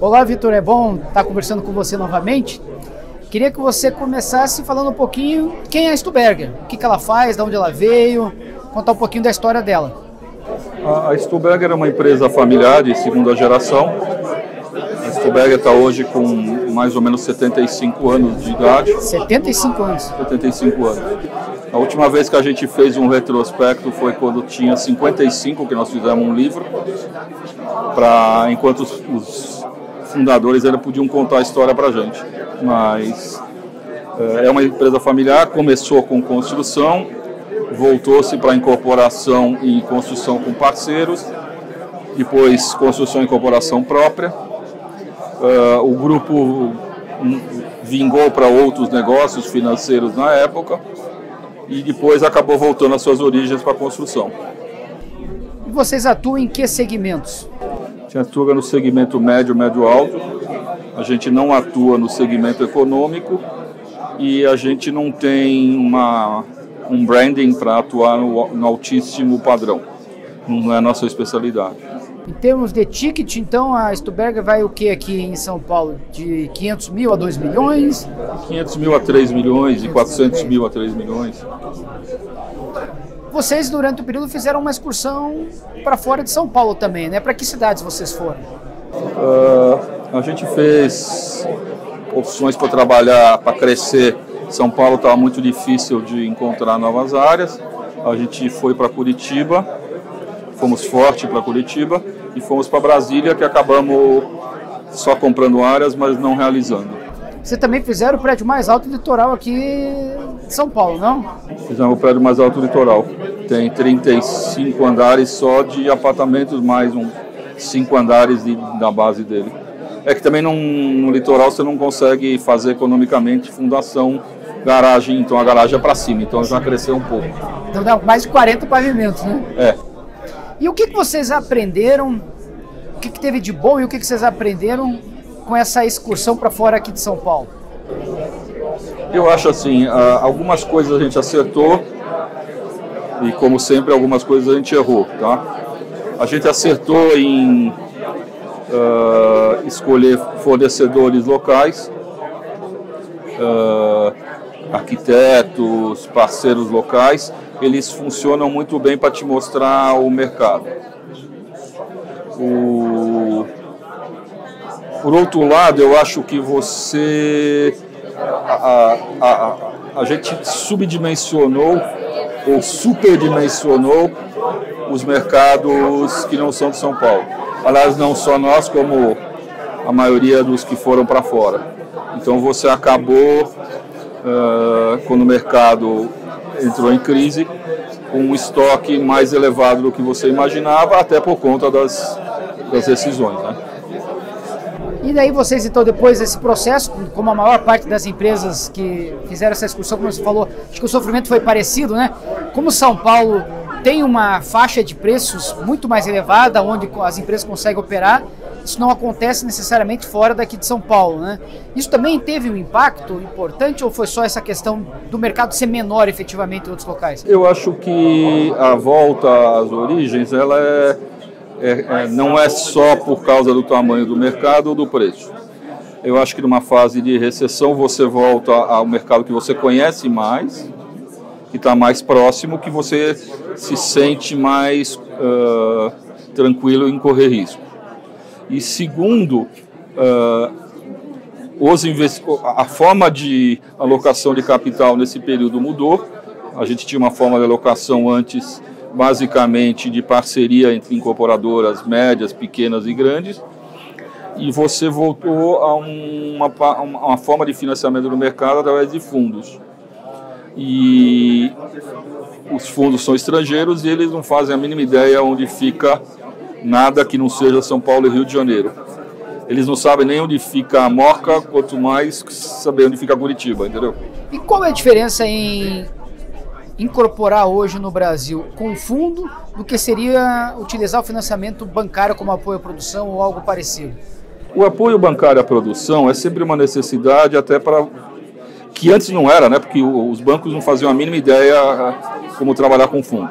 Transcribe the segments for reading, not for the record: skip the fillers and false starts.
Olá, Vitor, é bom estar conversando com você novamente. Queria que você começasse falando um pouquinho quem é a Stuhlberger, o que ela faz, de onde ela veio, contar um pouquinho da história dela. A Stuhlberger é uma empresa familiar de segunda geração. A Stuhlberger está hoje com mais ou menos 75 anos de idade. 75 anos? 75 anos. A última vez que a gente fez um retrospecto foi quando tinha 55, que nós fizemos um livro, enquanto os fundadores ainda podiam contar a história para a gente. Mas é uma empresa familiar, começou com construção, voltou-se para incorporação e construção com parceiros, depois construção e incorporação própria. O grupo vingou para outros negócios financeiros na época e depois acabou voltando às suas origens para a construção. E vocês atuam em que segmentos? A gente atua no segmento médio, médio-alto, a gente não atua no segmento econômico e a gente não tem um branding para atuar no altíssimo padrão, não é a nossa especialidade. Em termos de ticket, então, a Stuhlberger vai o que aqui em São Paulo? De 500 mil a 2 milhões? 500 mil a 3 milhões e 400 mil a 3 milhões. Vocês, durante o período, fizeram uma excursão para fora de São Paulo também, né? Para que cidades vocês foram? A gente fez opções para trabalhar, para crescer. São Paulo estava muito difícil de encontrar novas áreas. A gente foi para Curitiba, fomos forte para Curitiba e fomos para Brasília, que acabamos só comprando áreas, mas não realizando. Vocês também fizeram o prédio mais alto do litoral aqui de São Paulo, não? Fizemos o prédio mais alto do litoral. Tem 35 andares só de apartamentos, mais 5 andares da base dele. É que também no litoral você não consegue fazer economicamente fundação, garagem, então a garagem é para cima, então já cresceu um pouco. Então dá mais de 40 pavimentos, né? É. E o que vocês aprenderam, o que teve de bom e o que vocês aprenderam com essa excursão para fora aqui de São Paulo? Eu acho assim, algumas coisas a gente acertou e, como sempre, algumas coisas a gente errou, tá? A gente acertou em escolher fornecedores locais, arquitetos, parceiros locais. Eles funcionam muito bem para te mostrar o mercado. Por outro lado, eu acho que a gente subdimensionou ou superdimensionou os mercados que não são de São Paulo. Aliás, não só nós, como a maioria dos que foram para fora. Então você acabou, quando o mercado entrou em crise, com um estoque mais elevado do que você imaginava, até por conta das decisões, né? E daí vocês, então, depois desse processo, como a maior parte das empresas que fizeram essa excursão, como você falou, acho que o sofrimento foi parecido, né? Como São Paulo tem uma faixa de preços muito mais elevada, onde as empresas conseguem operar, isso não acontece necessariamente fora daqui de São Paulo, né? Isso também teve um impacto importante ou foi só essa questão do mercado ser menor efetivamente em outros locais? Eu acho que a volta às origens, ela não é só por causa do tamanho do mercado ou do preço. Eu acho que numa fase de recessão você volta ao mercado que você conhece mais, que está mais próximo, que você se sente mais tranquilo em correr risco. E segundo, a forma de alocação de capital nesse período mudou. A gente tinha uma forma de alocação antes basicamente de parceria entre incorporadoras médias, pequenas e grandes, e você voltou a uma forma de financiamento do mercado através de fundos. E os fundos são estrangeiros e eles não fazem a mínima ideia onde fica nada que não seja São Paulo e Rio de Janeiro. Eles não sabem nem onde fica a Moca, quanto mais saber onde fica Curitiba, entendeu? E qual é a diferença em incorporar hoje no Brasil com fundo do que seria utilizar o financiamento bancário como apoio à produção ou algo parecido? O apoio bancário à produção é sempre uma necessidade, até para que antes não era, né? Porque os bancos não faziam a mínima ideia como trabalhar com fundo.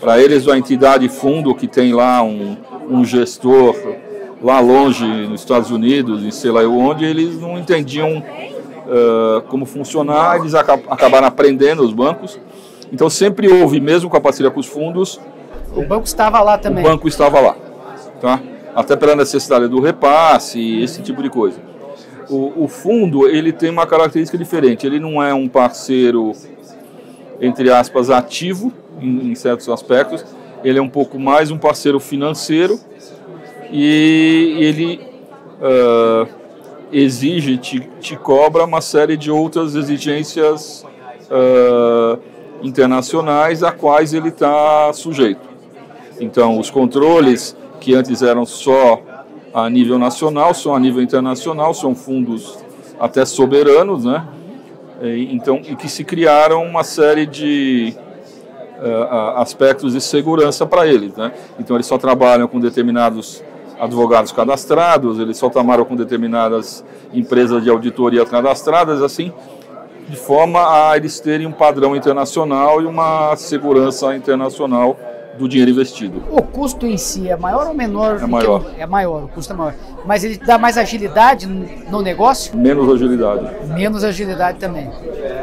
Para eles, a entidade fundo que tem lá um gestor lá longe, nos Estados Unidos, em sei lá onde, eles não entendiam como funcionar, eles acabaram aprendendo, os bancos. Então sempre houve, mesmo com a parceria com os fundos... O banco estava lá também. O banco estava lá, tá? Até pela necessidade do repasse, esse tipo de coisa. O fundo, ele tem uma característica diferente, ele não é um parceiro, entre aspas, ativo, em certos aspectos, ele é um pouco mais um parceiro financeiro e ele exige, te cobra uma série de outras exigências internacionais a quais ele está sujeito. Então, os controles que antes eram só a nível nacional, são a nível internacional, são fundos até soberanos, né? Então, e que se criaram uma série de aspectos de segurança para eles, né? Então, eles só trabalham com determinados advogados cadastrados, eles só trabalham com determinadas empresas de auditoria cadastradas, assim, de forma a eles terem um padrão internacional e uma segurança internacional do dinheiro investido. O custo em si é maior ou menor? É maior. É maior, o custo é maior. Mas ele dá mais agilidade no negócio? Menos agilidade. Menos agilidade também.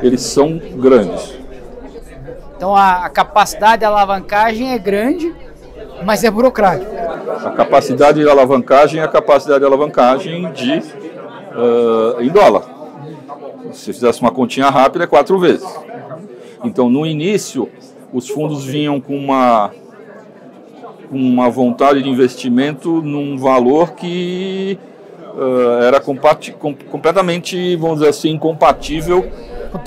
Eles são grandes. Então a capacidade de alavancagem é grande, mas é burocrático. A capacidade de alavancagem é a capacidade de alavancagem de, em dólar. Se fizesse uma continha rápida, é 4 vezes. Então, no início, os fundos vinham com uma vontade de investimento num valor que era completamente, vamos dizer assim, incompatível com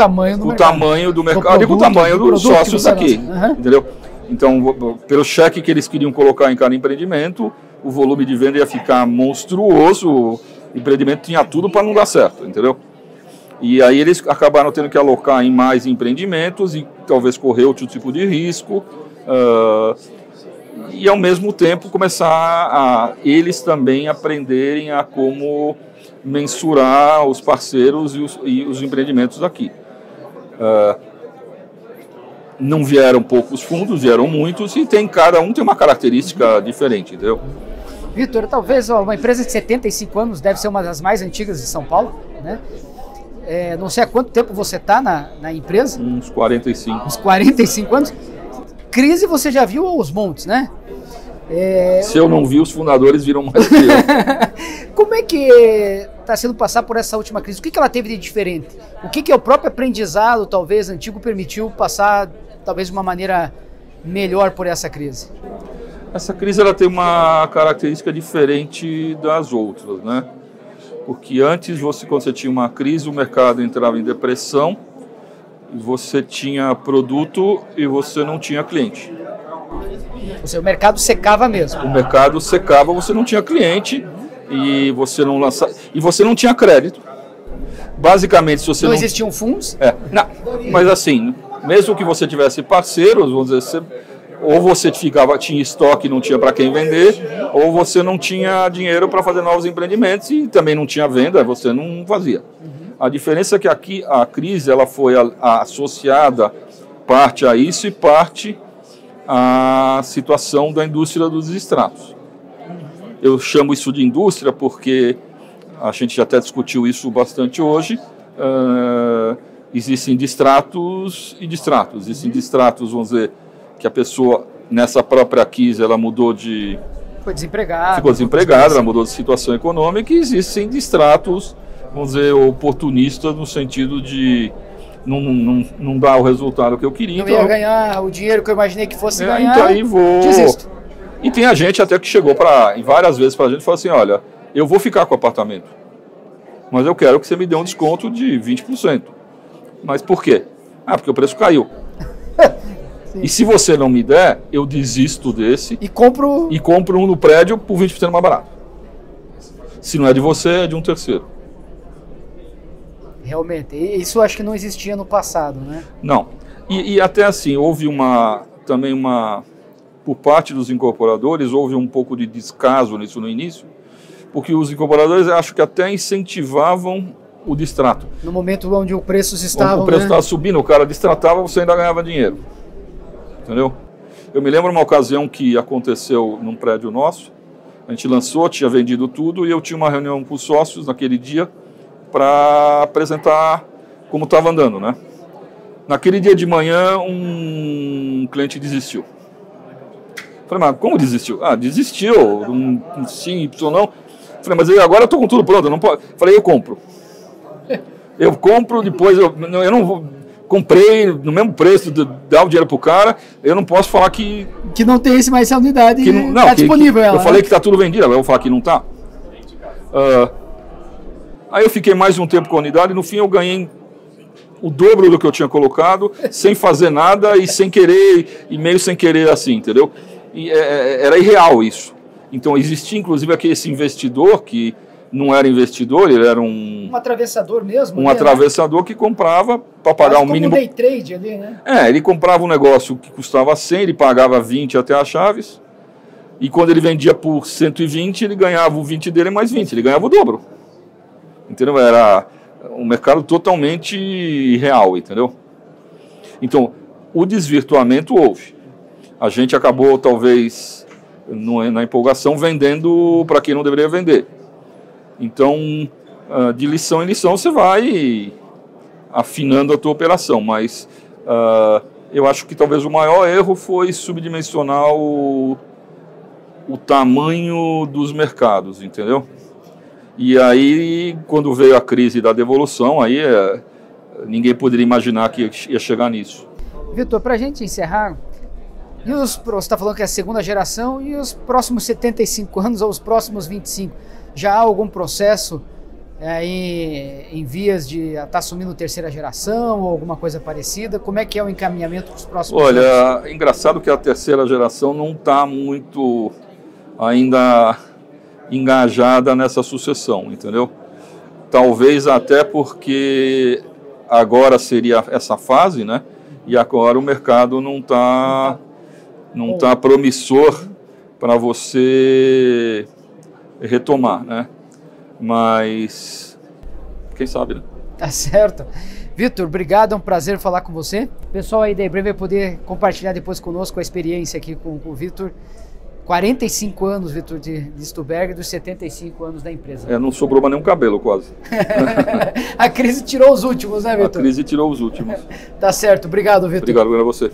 o tamanho do mercado e com o tamanho dos sócios aqui, entendeu? Então, pelo cheque que eles queriam colocar em cada empreendimento, o volume de venda ia ficar monstruoso, o empreendimento tinha tudo para não dar certo, entendeu? E aí eles acabaram tendo que alocar em mais empreendimentos e talvez correr outro tipo de risco, e ao mesmo tempo começar a eles também aprenderem a como mensurar os parceiros e os empreendimentos daqui. Não vieram poucos fundos, vieram muitos e cada um tem uma característica diferente, entendeu? Vitor, talvez uma empresa de 75 anos deve ser uma das mais antigas de São Paulo, né? Não sei há quanto tempo você está na empresa. Uns 45. Uns 45 anos. Crise você já viu aos montes, né? Se eu não vi, os fundadores viram mais que eu. Como é que está sendo passar por essa última crise? O que ela teve de diferente? O que é o próprio aprendizado, talvez, antigo, permitiu passar, talvez, de uma maneira melhor por essa crise? Essa crise ela tem uma característica diferente das outras, né? Porque antes, quando você tinha uma crise, o mercado entrava em depressão, você tinha produto e você não tinha cliente. Ou seja, o mercado secava mesmo. O mercado secava, você não tinha cliente e você não lançava, e você não tinha crédito. Basicamente, se você não... Não existiam fundos? Não, mas assim, mesmo que você tivesse parceiros, vamos dizer, ou você tinha estoque e não tinha para quem vender, ou você não tinha dinheiro para fazer novos empreendimentos e também não tinha venda, você não fazia. A diferença é que aqui a crise ela foi associada parte a isso e parte à situação da indústria dos extratos. Eu chamo isso de indústria porque a gente já até discutiu isso bastante hoje. Existem distratos e distratos. Existem distratos, vamos dizer, que a pessoa, nessa própria crise, ela mudou de... Foi desempregada. Ficou desempregada, ela mudou de situação econômica e existem distratos, vamos dizer, oportunistas no sentido de não dar o resultado que eu queria. Não ia ganhar o dinheiro que eu imaginei que fosse ganhar. Então aí vou... Desisto. E tem a gente até que chegou várias vezes para a gente e falou assim, olha, eu vou ficar com o apartamento, mas eu quero que você me dê um desconto de 20%. Mas por quê? Porque o preço caiu. Sim. E se você não me der, eu desisto desse e compro um no prédio por 20% mais barato. Se não é de você, é de um terceiro. Realmente, isso eu acho que não existia no passado, né? Não. E até assim, houve por parte dos incorporadores, houve um pouco de descaso nisso no início, porque os incorporadores acho que até incentivavam o distrato. No momento onde o preço estava... O preço estava subindo, o cara distratava, você ainda ganhava dinheiro. Entendeu? Eu me lembro de uma ocasião que aconteceu num prédio nosso, A gente lançou, tinha vendido tudo e eu tinha uma reunião com os sócios naquele dia para apresentar como estava andando, né? Naquele dia de manhã, um cliente desistiu. Falei, mas como desistiu? Ah, desistiu, sim, Y não. Falei, mas agora eu estou com tudo pronto, não pode. Falei, eu compro. Eu compro, depois eu não vou... Comprei no mesmo preço, dá o dinheiro pro cara, eu não posso falar que... Que não tem esse mais unidade, que não está disponível. Eu falei que está tudo vendido, agora eu vou falar que não está. Aí eu fiquei mais um tempo com a unidade, no fim eu ganhei o dobro do que eu tinha colocado, sem fazer nada e sem querer, e meio sem querer assim, entendeu? E, era irreal isso. Então existia inclusive aquele investidor que não era investidor, ele era um... Um atravessador mesmo? Um atravessador que comprava para pagar o mínimo... Como um day trade ali, né? É, ele comprava um negócio que custava 100, ele pagava 20 até as chaves, e quando ele vendia por 120, ele ganhava o 20 dele mais 20, ele ganhava o dobro. Entendeu? Era um mercado totalmente real, entendeu? Então, o desvirtuamento houve. A gente acabou, talvez, na empolgação, vendendo para quem não deveria vender. Então, de lição em lição, você vai afinando a tua operação, mas eu acho que talvez o maior erro foi subdimensionar o tamanho dos mercados, entendeu? E aí, quando veio a crise da devolução, aí ninguém poderia imaginar que ia chegar nisso. Vitor, para a gente encerrar... E você está falando que é a segunda geração, e os próximos 75 anos ou os próximos 25, já há algum processo em vias de estar assumindo terceira geração ou alguma coisa parecida? Como é que é o encaminhamento dos próximos anos? Olha, engraçado que a terceira geração não está muito ainda engajada nessa sucessão, entendeu? Talvez até porque agora seria essa fase, né? E agora o mercado não está... Não está promissor para você retomar, né? Mas quem sabe, né? Tá certo. Vitor, obrigado, é um prazer falar com você. Pessoal aí da Embraer vai poder compartilhar depois conosco a experiência aqui com o Vitor. 45 anos, Vitor, de Stuhlberger, dos 75 anos da empresa. É, não sobrou mais nenhum cabelo, quase. A crise tirou os últimos, né, Vitor? A crise tirou os últimos. Tá certo, obrigado, Vitor. Obrigado a você.